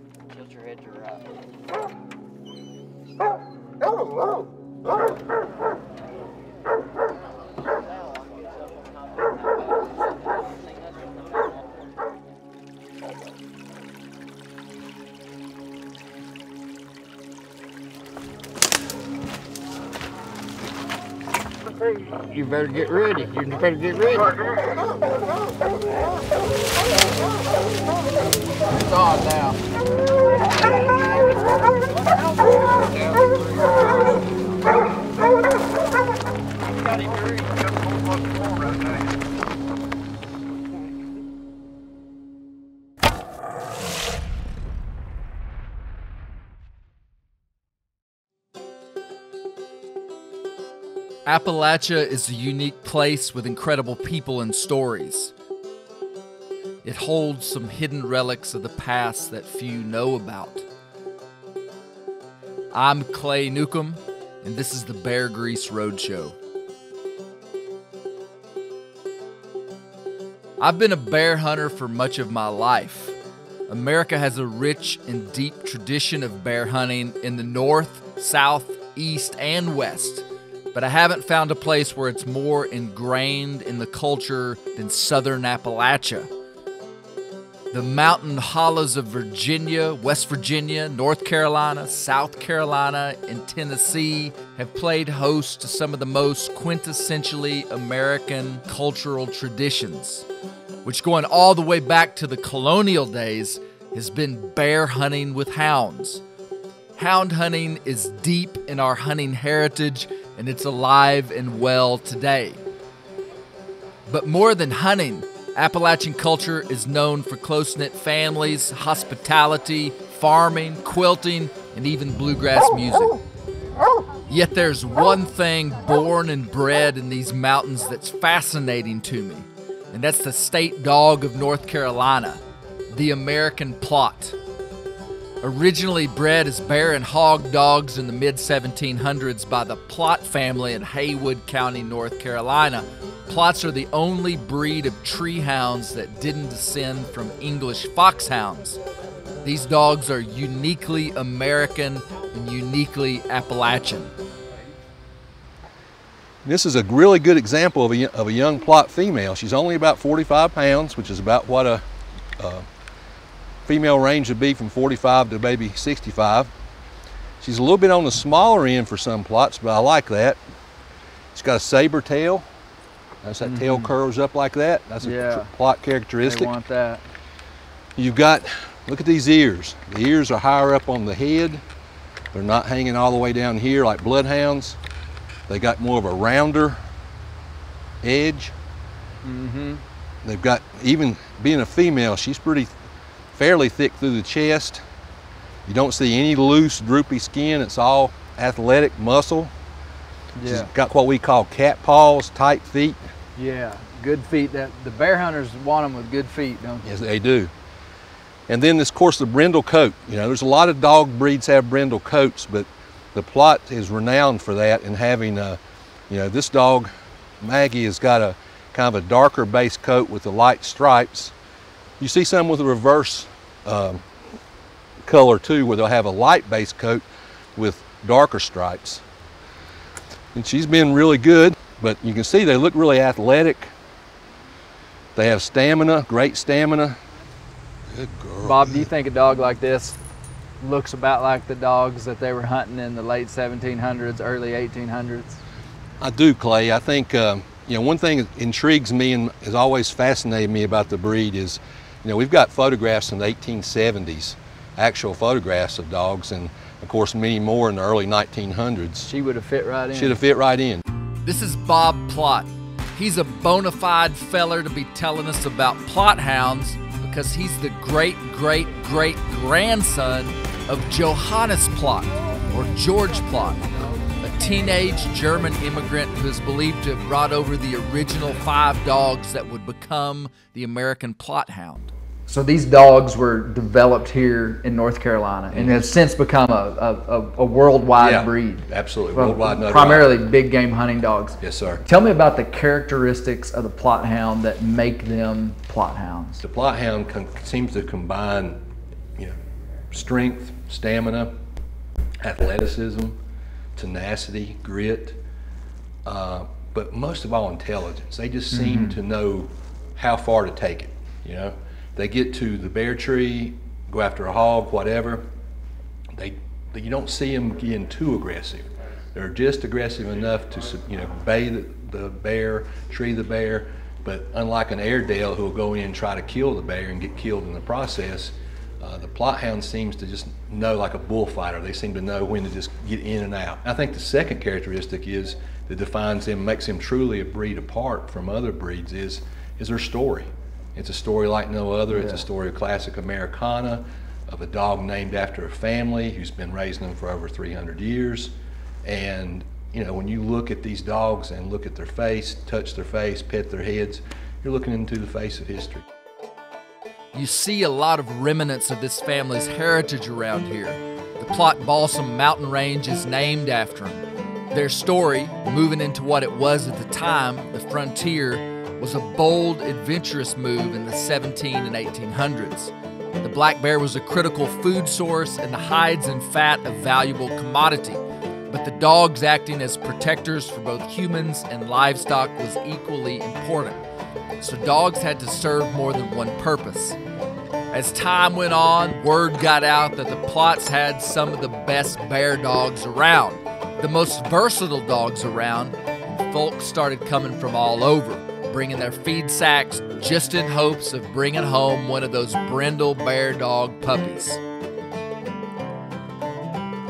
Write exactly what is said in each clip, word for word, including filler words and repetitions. right. Tilt your head to the right. You better get ready. You better get ready. It's on now. Appalachia is a unique place with incredible people and stories. It holds some hidden relics of the past that few know about. I'm Clay Newcomb, and this is the Bear Grease Roadshow. I've been a bear hunter for much of my life. America has a rich and deep tradition of bear hunting in the north, south, east, and west, but I haven't found a place where it's more ingrained in the culture than southern Appalachia. The mountain hollows of Virginia, West Virginia, North Carolina, South Carolina, and Tennessee have played host to some of the most quintessentially American cultural traditions, which going all the way back to the colonial days has been bear hunting with hounds. Hound hunting is deep in our hunting heritage, and it's alive and well today. But more than hunting, Appalachian culture is known for close-knit families, hospitality, farming, quilting, and even bluegrass music. Yet there's one thing born and bred in these mountains that's fascinating to me, and that's the state dog of North Carolina, the American Plott. Originally bred as bear and hog dogs in the mid seventeen hundreds by the Plott family in Haywood County, North Carolina, Plotts are the only breed of tree hounds that didn't descend from English foxhounds. These dogs are uniquely American and uniquely Appalachian. This is a really good example of a, of a young Plott female. She's only about forty-five pounds, which is about what a, a female range would be from forty-five to maybe sixty-five. She's a little bit on the smaller end for some Plotts, but I like that. She's got a saber tail. That's that mm-hmm. tail curls up like that. That's a yeah. Plott characteristic. They want that. You've got, look at these ears. The ears are higher up on the head. They're not hanging all the way down here like bloodhounds. They got more of a rounder edge. Mm-hmm. They've got, even being a female, she's pretty fairly thick through the chest. You don't see any loose, droopy skin. It's all athletic muscle. Yeah. She's got what we call cat paws, tight feet. Yeah, good feet. That the bear hunters want them with good feet, don't they? Yes, they do. And then, of course, the brindle coat. You know, there's a lot of dog breeds have brindle coats, but the Plott is renowned for that and having a, you know, this dog, Maggie, has got a kind of a darker base coat with the light stripes. You see some with a reverse um, color too, where they'll have a light base coat with darker stripes. And she's been really good, but you can see they look really athletic. They have stamina, great stamina. Good girl. Bob, do you think a dog like this looks about like the dogs that they were hunting in the late seventeen hundreds, early eighteen hundreds? I do, Clay. I think, um, you know, one thing that intrigues me and has always fascinated me about the breed is, you know, we've got photographs in the eighteen seventies, actual photographs of dogs, and of course, many more in the early nineteen hundreds. She would have fit right in. She'd have fit right in. This is Bob Plott. He's a bona fide feller to be telling us about Plott hounds because he's the great, great, great grandson of Johannes Plott, or George Plott, a teenage German immigrant who is believed to have brought over the original five dogs that would become the American Plott hound. So these dogs were developed here in North Carolina and have since become a, a, a worldwide yeah, breed. Absolutely, worldwide. Well, primarily big game hunting dogs. Yes, sir. Tell me about the characteristics of the Plott hound that make them Plott hounds. The Plott hound seems to combine, you know, strength, stamina, athleticism, tenacity, grit, uh, but most of all intelligence. They just seem mm-hmm. to know how far to take it, you know. They get to the bear tree, go after a hog, whatever. They, you don't see them getting too aggressive. They're just aggressive enough to, you know, bay the, the bear, tree the bear, but unlike an Airedale who will go in and try to kill the bear and get killed in the process, uh, the Plott Hound seems to just know, like a bullfighter, they seem to know when to just get in and out. I think the second characteristic is that defines them, makes them truly a breed apart from other breeds is, is their story. It's a story like no other. It's yeah. a story of classic Americana, of a dog named after a family who's been raising them for over three hundred years. And, you know, when you look at these dogs and look at their face, touch their face, pet their heads, you're looking into the face of history. You see a lot of remnants of this family's heritage around here. The Plott Balsam Mountain Range is named after them. Their story, moving into what it was at the time, the frontier, was a bold, adventurous move in the seventeen and eighteen hundreds. The black bear was a critical food source and the hides and fat a valuable commodity. But the dogs acting as protectors for both humans and livestock was equally important. So dogs had to serve more than one purpose. As time went on, word got out that the Plotts had some of the best bear dogs around, the most versatile dogs around, and folks started coming from all over, bringing their feed sacks just in hopes of bringing home one of those brindle bear dog puppies.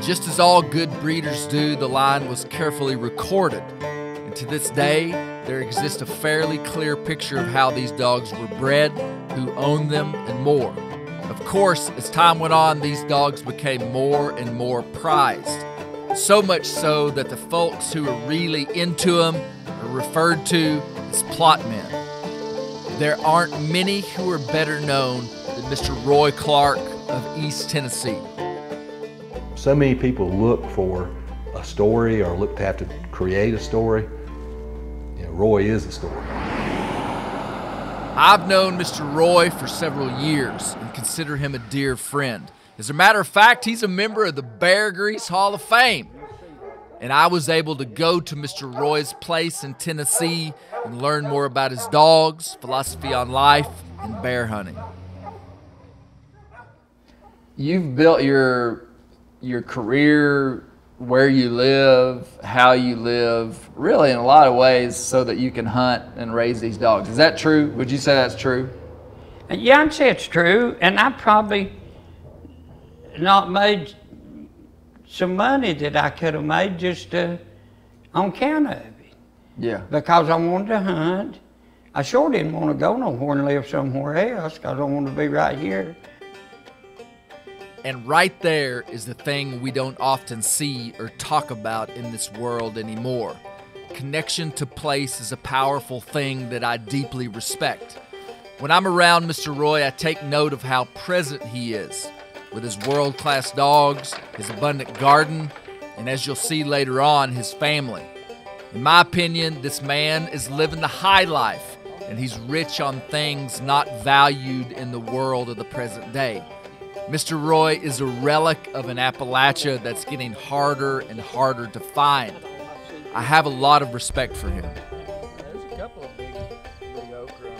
Just as all good breeders do, the line was carefully recorded. And to this day, there exists a fairly clear picture of how these dogs were bred, who owned them, and more. Of course, as time went on, these dogs became more and more prized. So much so that the folks who are really into them are referred to as Plott men. There aren't many who are better known than Mister Roy Clark of East Tennessee. So many people look for a story or look to have to create a story. You know, Roy is a story. I've known Mister Roy for several years and consider him a dear friend. As a matter of fact, he's a member of the Bear Grease Hall of Fame. And I was able to go to Mister Roy's place in Tennessee and learn more about his dogs, philosophy on life, and bear hunting. You've built your your career, where you live, how you live, really in a lot of ways so that you can hunt and raise these dogs. Is that true? Would you say that's true? Yeah, I'd say it's true. And I probably not made some money that I could have made just uh, on account of it. Yeah. Because I wanted to hunt. I sure didn't want to go nowhere and live somewhere else because I wanted to be right here. And right there is the thing we don't often see or talk about in this world anymore. Connection to place is a powerful thing that I deeply respect. When I'm around Mister Roy, I take note of how present he is, with his world-class dogs, his abundant garden, and as you'll see later on, his family. In my opinion, this man is living the high life, and he's rich on things not valued in the world of the present day. Mister Roy is a relic of an Appalachia that's getting harder and harder to find. I have a lot of respect for him. There's a couple of big, big oak there.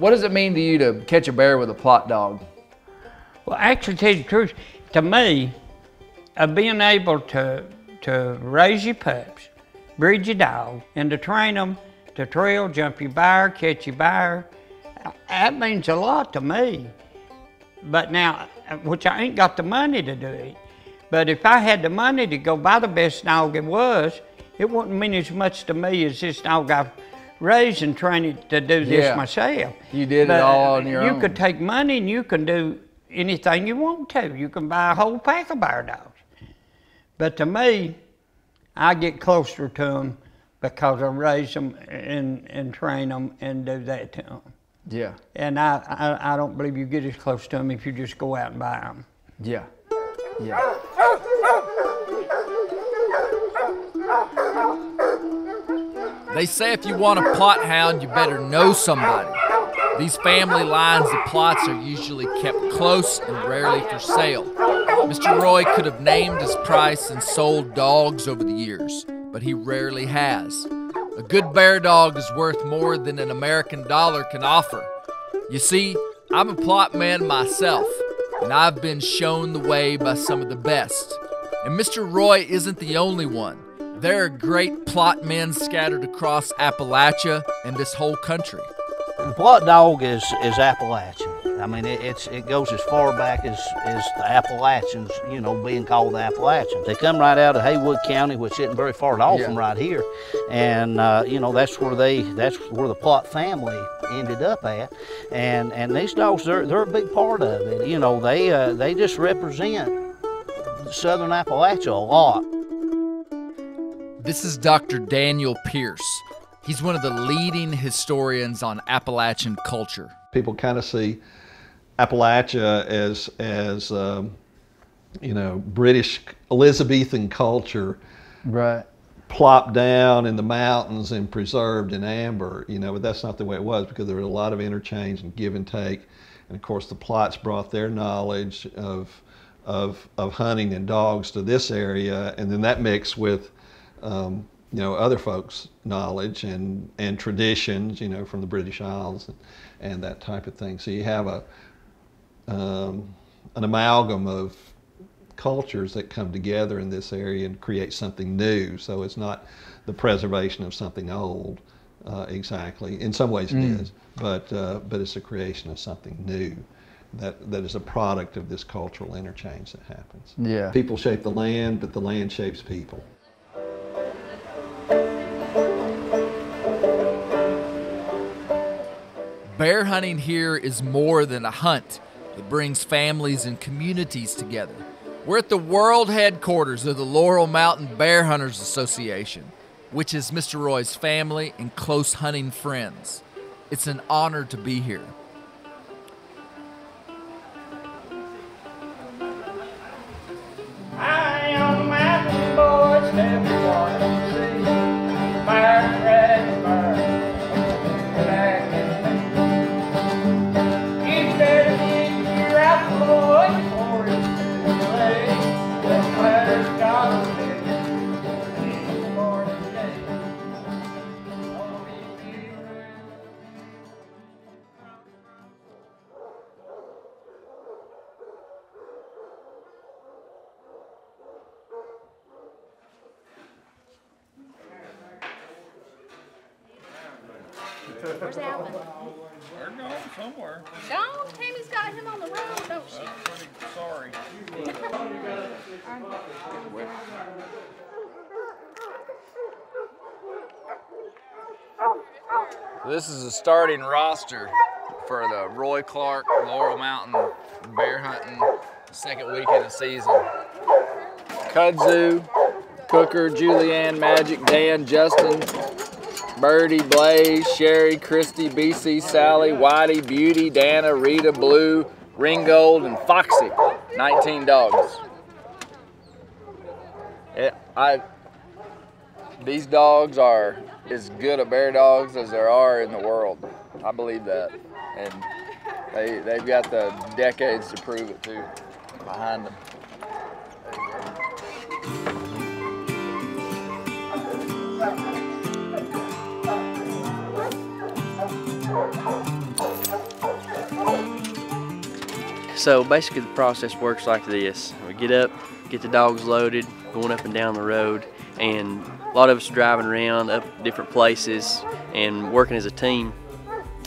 What does it mean to you to catch a bear with a Plott dog? Well, actually, to tell you the truth, to me, of being able to, to raise your pups, breed your dog, and to train them to trail, jump your bear, catch your bear. That means a lot to me. But now, which I ain't got the money to do it, but if I had the money to go buy the best dog it was, it wouldn't mean as much to me as this dog I've raised and trained to do this yeah. myself. You did but it all on your you own. You could take money and you can do anything you want to. You can buy a whole pack of bear dogs. But to me, I get closer to them because I raise them and, and train them and do that to them. Yeah. And I, I, I don't believe you get as close to them if you just go out and buy them. Yeah, yeah. They say if you want a Plott Hound, you better know somebody. These family lines of Plotts are usually kept close and rarely for sale. Mister Roy could have named his price and sold dogs over the years, but he rarely has. A good bear dog is worth more than an American dollar can offer. You see, I'm a Plott man myself, and I've been shown the way by some of the best. And Mister Roy isn't the only one. There are great Plott men scattered across Appalachia and this whole country. The Plott dog is, is Appalachian. I mean, it, it's, it goes as far back as, as the Appalachians, you know, being called the Appalachians. They come right out of Haywood County, which isn't very far at all yeah. from right here. And, uh, you know, that's where they, that's where the Plott family ended up at. And, and these dogs, they're, they're a big part of it. You know, they, uh, they just represent Southern Appalachia a lot. This is Doctor Daniel Pierce. He's one of the leading historians on Appalachian culture. People kind of see Appalachia as, as um, you know, British Elizabethan culture, right? Plopped down in the mountains and preserved in amber, you know, but that's not the way it was, because there was a lot of interchange and give and take. And of course, the Plotts brought their knowledge of, of, of hunting and dogs to this area, and then that mixed with um, you know, other folks' knowledge and, and traditions, you know, from the British Isles and, and that type of thing. So you have a, um, an amalgam of cultures that come together in this area and create something new. So it's not the preservation of something old, uh, exactly. In some ways it mm. is, but, uh, but it's a creation of something new that, that is a product of this cultural interchange that happens. Yeah. People shape the land, but the land shapes people. Bear hunting here is more than a hunt. It brings families and communities together. We're at the world headquarters of the Laurel Mountain Bear Hunters Association, which is Mister Roy's family and close hunting friends. It's an honor to be here. I am mountain boys, everyone see, bear friend, bear. Where's that one? They're gone somewhere. Gone? Tammy's got him on the road, don't she? I'm pretty sorry. This is the starting roster for the Roy Clark Laurel Mountain Bear Hunting second week of the season. Kudzu, Cooker, Julianne, Magic, Dan, Justin, Birdie, Blaze, Sherry, Christy, B C, Sally, Whitey, Beauty, Dana, Rita, Blue, Ringgold, and Foxy. nineteen dogs. It, I, these dogs are as good a bear dogs as there are in the world. I believe that. And they, they've got the decades to prove it too, behind them. So basically the process works like this. We get up, get the dogs loaded, going up and down the road, and a lot of us are driving around up different places and working as a team,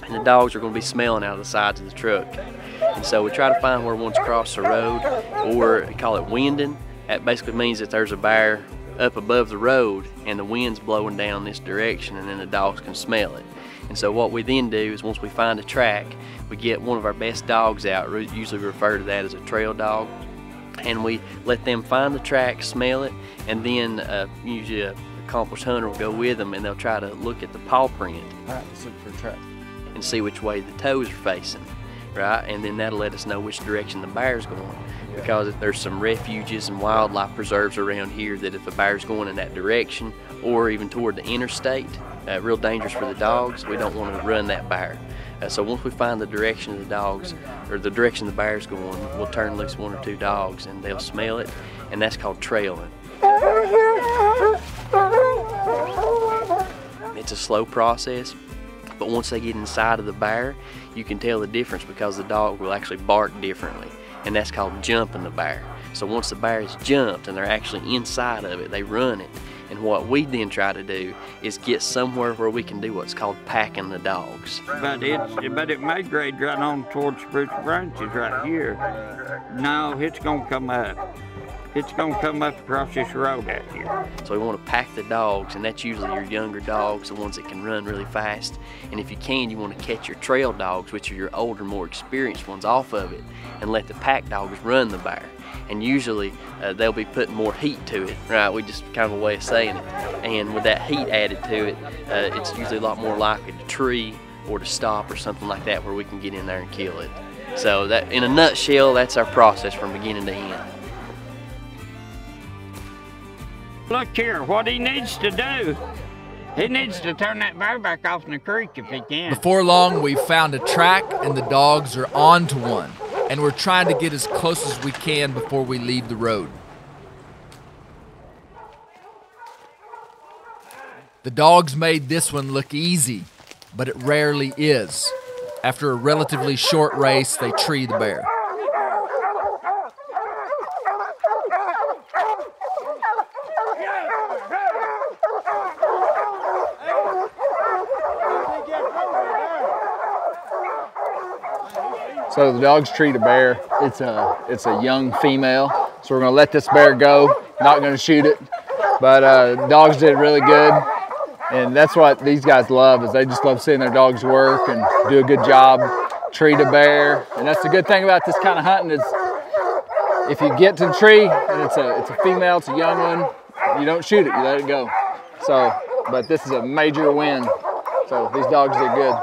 and the dogs are going to be smelling out of the sides of the truck. And so we try to find where one's crossed the road, or we call it winding. That basically means that there's a bear up above the road and the wind's blowing down this direction, and then the dogs can smell it. And so what we then do is, once we find a track, we get one of our best dogs out, usually refer to that as a trail dog, and we let them find the track, smell it, and then uh, usually an accomplished hunter will go with them, and they'll try to look at the paw print. All right, let's look for a track. And see which way the toes are facing, right? And then that'll let us know which direction the bear's going. Because if there's some refuges and wildlife preserves around here that if a bear's going in that direction or even toward the interstate, uh, real dangerous for the dogs, we don't want to run that bear. Uh, so once we find the direction of the dogs, or the direction the bear's going, we'll turn loose one or two dogs and they'll smell it, and that's called trailing. It's a slow process, but once they get inside of the bear, you can tell the difference because the dog will actually bark differently, and that's called jumping the bear. So once the bear is jumped and they're actually inside of it, they run it. And what we then try to do is get somewhere where we can do what's called packing the dogs. But it, but it may grade right on towards spruce branches right here. No, it's gonna come up. It's gonna come up across this road out here. So we want to pack the dogs, and that's usually your younger dogs, the ones that can run really fast. And if you can, you want to catch your trail dogs, which are your older, more experienced ones, off of it, and let the pack dogs run the bear. And usually uh, they'll be putting more heat to it, right? We just kind of a way of saying it. And with that heat added to it, uh, it's usually a lot more likely to tree or to stop or something like that where we can get in there and kill it. So that, in a nutshell, that's our process from beginning to end. Look here, what he needs to do, he needs to turn that bear back off in the creek if he can. Before long, we found a track and the dogs are onto one. And we're trying to get as close as we can before we leave the road. The dogs made this one look easy, but it rarely is. After a relatively short race, they tree the bear. So the dogs treat a bear. It's a it's a young female. So we're gonna let this bear go. Not gonna shoot it. But uh, dogs did really good, and that's what these guys love, is they just love seeing their dogs work and do a good job, treat a bear. And that's the good thing about this kind of hunting is if you get to the tree and it's a it's a female, it's a young one, you don't shoot it. You let it go. So, but this is a major win. So these dogs did good.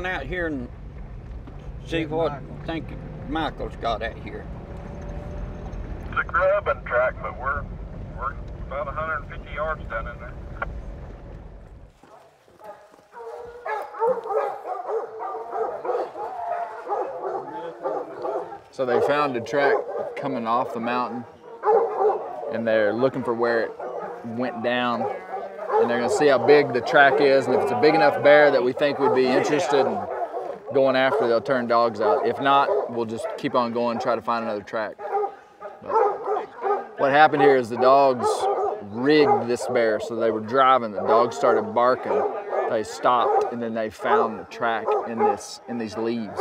Out here and see what I think Michael's got out here. It's a grub and track, but we're we're about a hundred fifty yards down in there. So they found a track coming off the mountain, and they're looking for where it went down. And they're gonna see how big the track is, and if it's a big enough bear that we think would be interested in going after, they'll turn dogs out. If not, we'll just keep on going, try to find another track. But what happened here is the dogs rigged this bear, so they were driving, the dogs started barking, they stopped, and then they found the track in this in these leaves.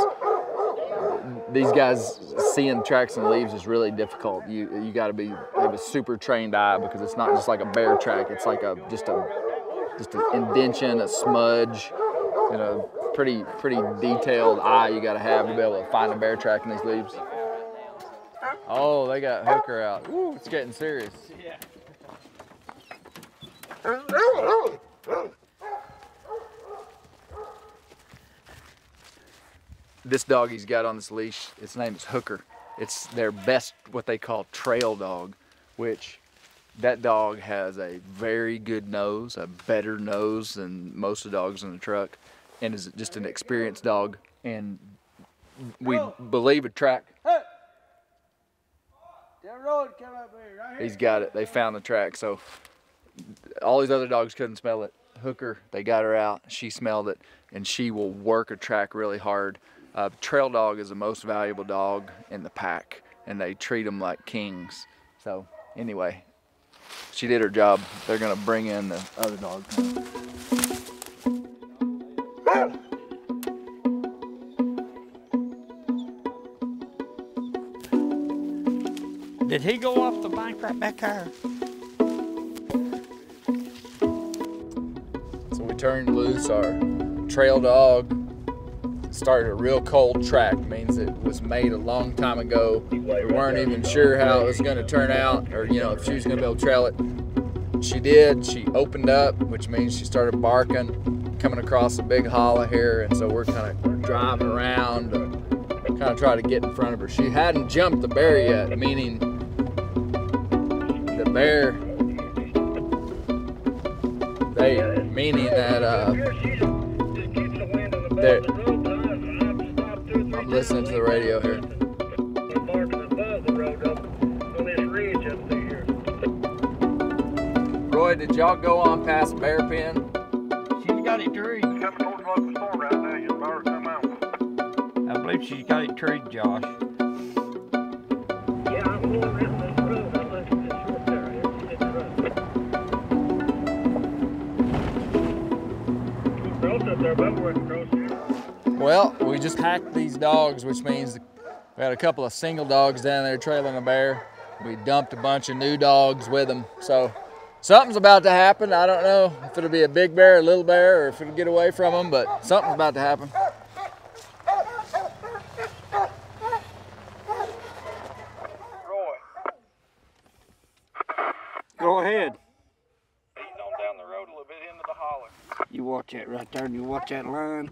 These guys, seeing tracks in leaves is really difficult. You you got to be have a super trained eye, because it's not just like a bear track. It's like a just a just an indention, a smudge, and a pretty pretty detailed eye you got to have to be able to find a bear track in these leaves. Oh, they got Hooker out. Ooh, it's getting serious. Yeah. This dog he's got on this leash, its name is Hooker. It's their best, what they call trail dog, which that dog has a very good nose, a better nose than most of the dogs in the truck, and is just an experienced dog. And we believe a track. He's got it, they found the track. So all these other dogs couldn't smell it. Hooker, they got her out, she smelled it, and she will work a track really hard. Uh, trail dog is the most valuable dog in the pack, and they treat them like kings. So anyway, she did her job. They're gonna bring in the other dog. Did he go off the bank right back there? So we turned loose our trail dog started a real cold track. Means it was made a long time ago. We weren't even sure how it was going to turn out, or you know, if she was going to be able to trail it. She did. She opened up, which means she started barking, coming across a big hollow here, and so we're kind of driving around, kind of trying to get in front of her. She hadn't jumped the bear yet, meaning the bear. They meaning that. Uh, There. I'm listening to the radio here. Roy, did y'all go on past Bear Pen? She's got it treed. I believe she's got it treed, Josh. Yeah, I'm going around this road. I'm listening to short there. It's the road. Up there, but we're across here. Well, we just hacked these dogs, which means we had a couple of single dogs down there trailing a bear. We dumped a bunch of new dogs with them. So something's about to happen. I don't know if it'll be a big bear, a little bear, or if it'll get away from them, but something's about to happen. Roy. Go ahead. Eating on down the road a little bit into the holler. You watch that right there, and you watch that line.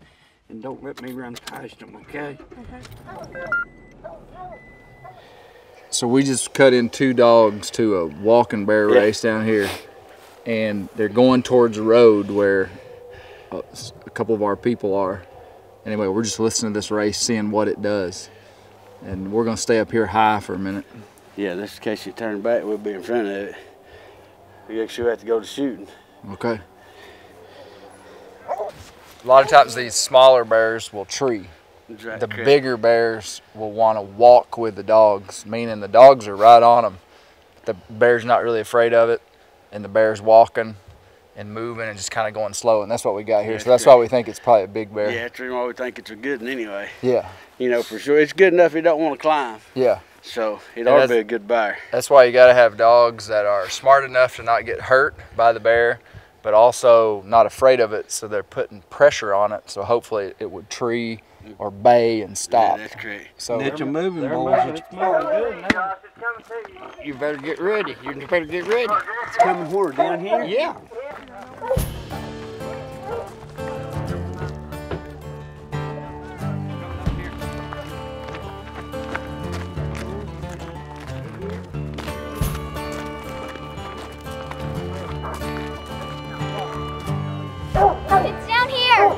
And don't let me run past them, okay? So we just cut in two dogs to a walking bear yeah. race down here. And they're going towards the road where a couple of our people are. Anyway, we're just listening to this race, seeing what it does. And we're going to stay up here high for a minute. Yeah, just in case you turn back, we'll be in front of it. We actually have to go to shooting. Okay. A lot of times these smaller bears will tree. The bigger bears will want to walk with the dogs, meaning the dogs are right on them. The bear's not really afraid of it, and the bear's walking and moving and just kind of going slow, and that's what we got here. So that's why we think it's probably a big bear. Yeah, that's why we think it's a good one anyway. Yeah. You know, for sure. It's good enough he don't want to climb. Yeah. So it ought to be a good bear. That's why you got to have dogs that are smart enough to not get hurt by the bear, but also not afraid of it, so they're putting pressure on it, so hopefully it would tree or bay and stop. Yeah, that's great. So it's a moving boys. It's moving good now. You better get ready. You better get ready. It's coming where? Down here? Yeah. It's down here.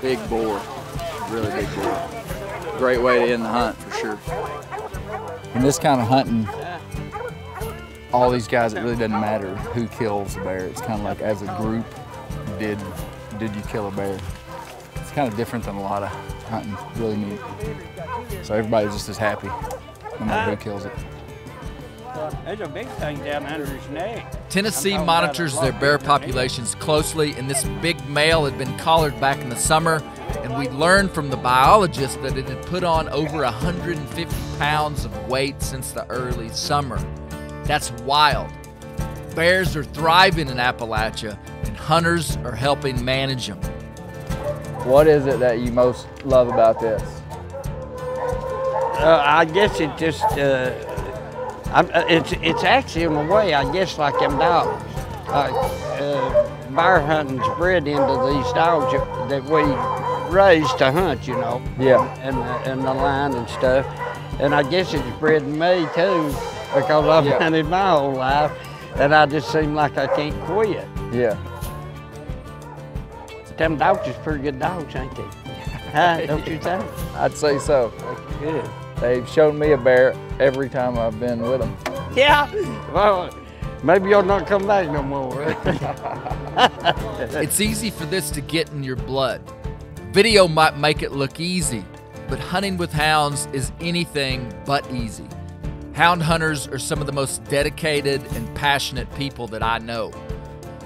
Big boar, really big boar. Great way to end the hunt for sure. In this kind of hunting, all these guys, it really doesn't matter who kills the bear. It's kind of like, as a group, did did you kill a bear? It's kind of different than a lot of hunting. Really neat. So everybody's just as happy no matter who kills it. There's a big thing down under his neck. Tennessee monitors their bear populations closely, and this big male had been collared back in the summer, and we learned from the biologist that it had put on over one hundred fifty pounds of weight since the early summer. That's wild. Bears are thriving in Appalachia, and hunters are helping manage them. What is it that you most love about this? Uh, I guess it just, uh, I'm, it's, it's actually in a way, I guess, like them dogs. Like, uh, bear hunting's bred into these dogs that we raised to hunt, you know. Yeah. And, and the line and stuff. And I guess it's bred in me too, because I've yeah. hunted my whole life, and I just seem like I can't quit. Yeah. Them dogs is pretty good dogs, ain't they? Huh? Don't you think? I'd say so. That's good. They've shown me a bear every time I've been with them. Yeah. Well, maybe you'll not come back no more. It's easy for this to get in your blood. Video might make it look easy, but hunting with hounds is anything but easy. Hound hunters are some of the most dedicated and passionate people that I know.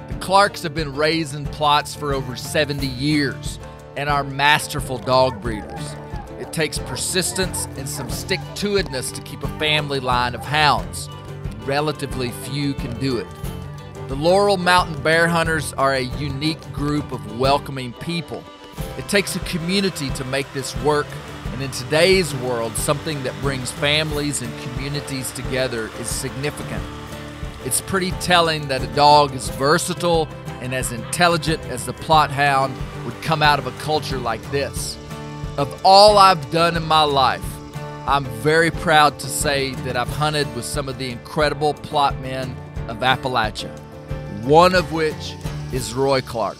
The Clarks have been raising Plotts for over seventy years and are masterful dog breeders. It takes persistence and some stick-to-itiveness to keep a family line of hounds. Relatively few can do it. The Laurel Mountain Bear Hunters are a unique group of welcoming people. It takes a community to make this work. And in today's world, something that brings families and communities together is significant. It's pretty telling that a dog as versatile and as intelligent as the Plott Hound would come out of a culture like this. Of all I've done in my life, I'm very proud to say that I've hunted with some of the incredible Plott men of Appalachia, one of which is Roy Clark.